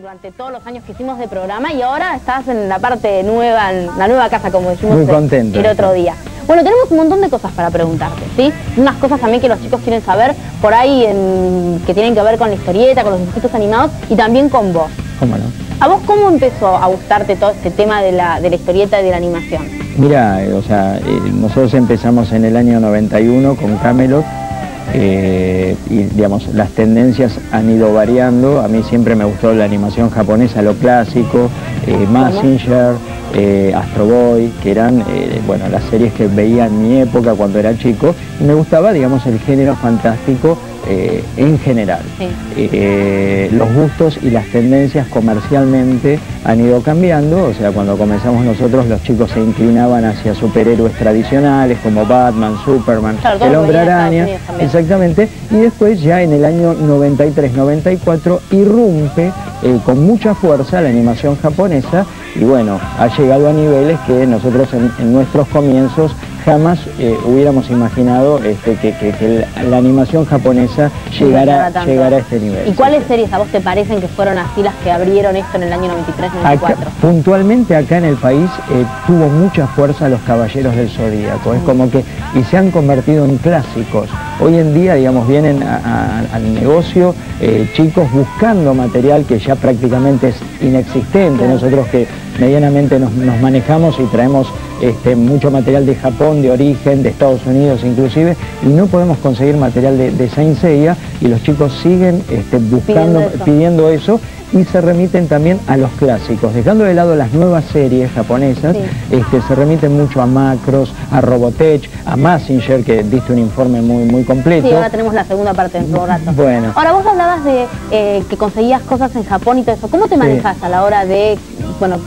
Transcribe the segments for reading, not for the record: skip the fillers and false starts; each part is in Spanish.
durante todos los años que hicimos de programa y ahora estás en la parte nueva, en la nueva casa, como dijimos muy contento el otro día. Bueno, tenemos un montón de cosas para preguntarte, ¿sí? Unas cosas también que los chicos quieren saber por ahí, que tienen que ver con la historieta, con los dibujitos animados y también con vos. ¿Cómo no? ¿A vos cómo empezó a gustarte todo este tema de la historieta y de la animación? Mira, o sea, nosotros empezamos en el año 91 con Camelot. Y digamos, las tendencias han ido variando. A mí siempre me gustó la animación japonesa, lo clásico, Massinger, Astro Boy, que eran bueno, las series que veía en mi época cuando era chico. Me gustaba, digamos, el género fantástico en general. Sí. Los gustos y las tendencias comercialmente han ido cambiando. O sea, cuando comenzamos nosotros, los chicos se inclinaban hacia superhéroes tradicionales como Batman, Superman, claro, El Hombre Araña. Exactamente. Y después ya en el año 93-94 irrumpe con mucha fuerza la animación japonesa y bueno, ha llegado a niveles que nosotros en nuestros comienzos jamás hubiéramos imaginado que la animación japonesa llegara a este nivel. ¿Y cuáles series a vos te parecen que fueron así las que abrieron esto en el año 93-94? Puntualmente acá en el país tuvo mucha fuerza los Caballeros del Zodíaco, es como que, y se han convertido en clásicos. Hoy en día, digamos, vienen al negocio chicos buscando material que ya prácticamente es inexistente. Nosotros que medianamente nos manejamos y traemos mucho material de Japón, de origen, de Estados Unidos inclusive, y no podemos conseguir material de Saint Seiya, y los chicos siguen pidiendo eso, y se remiten también a los clásicos, dejando de lado las nuevas series japonesas. Sí. Se remiten mucho a Macross, a Robotech, a Massinger, que diste un informe muy, muy completo. Sí, ahora tenemos la segunda parte del programa. Bueno. Ahora, vos hablabas de que conseguías cosas en Japón y todo eso. ¿Cómo te manejas a la hora de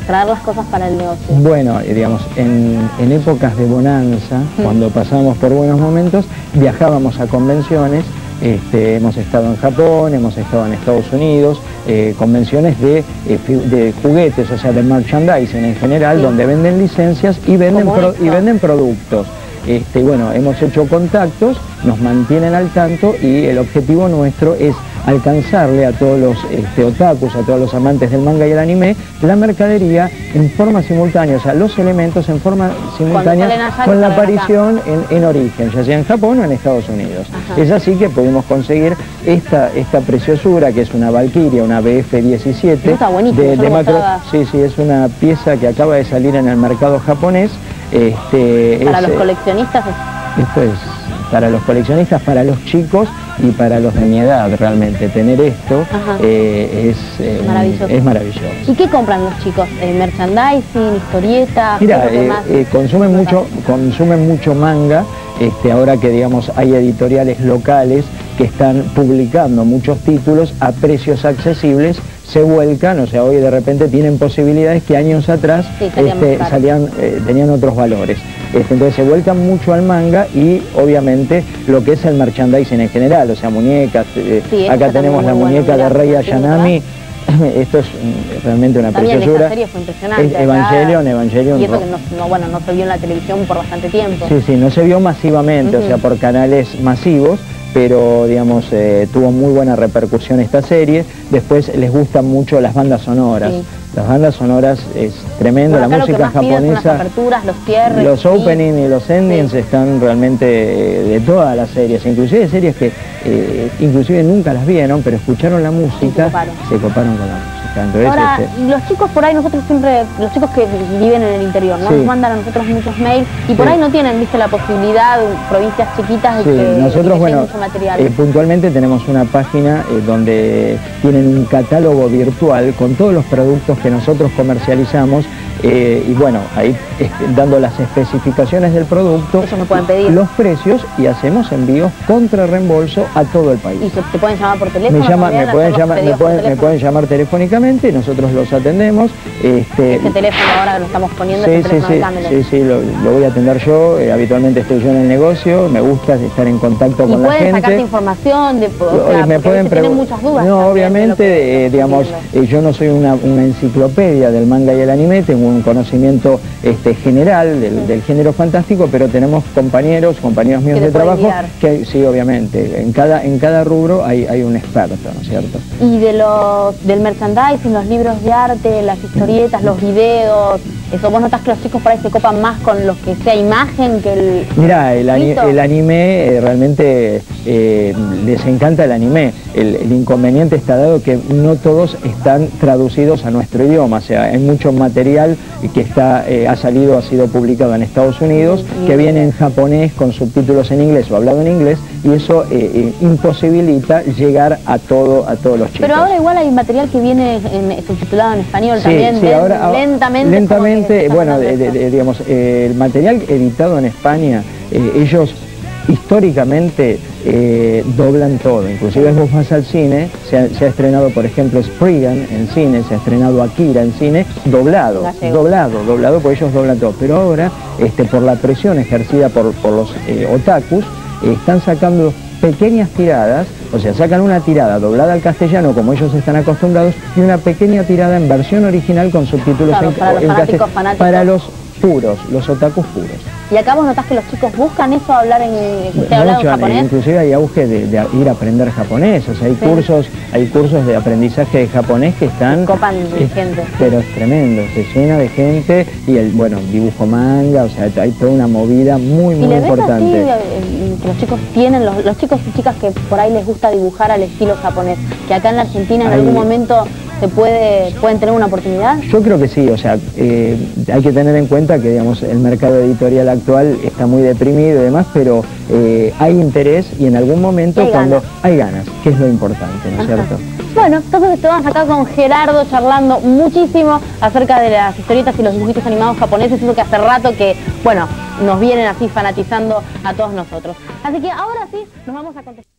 traer las cosas para el negocio? Bueno, digamos, en épocas de bonanza, cuando pasábamos por buenos momentos, viajábamos a convenciones. Hemos estado en Japón, hemos estado en Estados Unidos, convenciones de juguetes, o sea, de merchandising en general, donde venden licencias y venden productos. Bueno, hemos hecho contactos, nos mantienen al tanto y el objetivo nuestro es alcanzarle a todos los otakus, a todos los amantes del manga y el anime, la mercadería en forma simultánea, o sea, los elementos en forma simultánea con la aparición en origen, ya sea en Japón o en Estados Unidos. Ajá. Es así que pudimos conseguir esta preciosura, que es una Valkyria, una BF-17 de Macross. Sí, es una pieza que acaba de salir en el mercado japonés. Para los coleccionistas. Esto es para los coleccionistas, para los chicos y para los de mi edad realmente. Tener esto es maravilloso. ¿Y qué compran los chicos? ¿Merchandising, historietas? Mira, consumen mucho manga. Ahora que, digamos, hay editoriales locales que están publicando muchos títulos a precios accesibles, se vuelcan, o sea, hoy de repente tienen posibilidades que años atrás tenían otros valores. Entonces se vuelcan mucho al manga y obviamente lo que es el merchandising en general, o sea, muñecas. Acá tenemos la muñeca de Rey Ayanami. Esto es realmente una preciosura. Evangelion. Y eso que no se vio en la televisión por bastante tiempo. Sí, no se vio masivamente, o sea, por canales masivos, pero, digamos, tuvo muy buena repercusión esta serie. Después les gustan mucho las bandas sonoras. Sí. Las bandas sonoras es tremendo, bueno, la música japonesa, las aperturas, los cierres, los openings y los endings están realmente de todas las series, inclusive series que inclusive nunca las vieron, pero escucharon la música, se coparon con la música. Entonces, ahora, los chicos por ahí, nosotros siempre, los chicos que viven en el interior, ¿no? Nos mandan a nosotros muchos mails y por ahí no tienen, viste, la posibilidad, provincias chiquitas de que nosotros, bueno, material. Puntualmente tenemos una página donde tienen un catálogo virtual con todos los productos que nosotros comercializamos, y bueno, ahí dando las especificaciones del producto, ellos me pueden pedir los precios y hacemos envíos contra reembolso a todo el país. ¿Y te pueden llamar por teléfono? Me pueden llamar telefónicamente y nosotros los atendemos. Este teléfono ahora lo estamos poniendo. Sí, lo voy a atender yo, habitualmente estoy yo en el negocio, me gusta estar en contacto con la gente. ¿Pueden sacarte información? Tienen muchas dudas. No, obviamente, digamos, yo no soy una enciclopedia del manga y el anime, tengo un conocimiento general del género fantástico, pero tenemos compañeros míos de trabajo guiar. Que sí, obviamente, en cada rubro hay un experto, ¿no es cierto? Y del merchandising, los libros de arte, las historietas, los videos, eso, vos notas que los chicos por ahí se copan más con lo que sea imagen que el... Mirá, el anime realmente les encanta el anime. El inconveniente está dado que no todos están traducidos a nuestro idioma, o sea, hay mucho material que está, ha sido publicado en Estados Unidos, que viene en japonés con subtítulos en inglés o hablado en inglés, y eso imposibilita llegar a todos los chicos. Pero ahora igual hay material que viene subtitulado en español, sí, también, sí, ahora, lentamente bueno, digamos, el material editado en España, ellos históricamente doblan todo, inclusive vos vas al cine, se ha estrenado por ejemplo Spriggan en cine, se ha estrenado Akira en cine, doblado, porque ellos doblan todo, pero ahora por la presión ejercida por los otakus, están sacando pequeñas tiradas, o sea, sacan una tirada doblada al castellano como ellos están acostumbrados y una pequeña tirada en versión original con subtítulos, claro, en castellano, para los puros, los otakus puros. Y acá vos notás que los chicos buscan eso, hablar en japonés. Inclusive hay auge de ir a aprender japonés, o sea, hay, sí, cursos de aprendizaje de japonés que están... copan de gente. Pero es tremendo, se llena de gente y bueno, dibujo manga, o sea, hay toda una movida muy, muy importante. Así, que los chicos tienen, los chicos y chicas que por ahí les gusta dibujar al estilo japonés, que acá en la Argentina en algún momento... ¿Pueden tener una oportunidad? Yo creo que sí, o sea, hay que tener en cuenta que, digamos, el mercado editorial actual está muy deprimido y demás, pero hay interés y en algún momento hay ganas, que es lo importante, ¿no es cierto? Bueno, entonces estamos acá con Gerardo charlando muchísimo acerca de las historietas y los dibujitos animados japoneses, eso que hace rato que, bueno, nos vienen así fanatizando a todos nosotros. Así que ahora sí, nos vamos a contestar.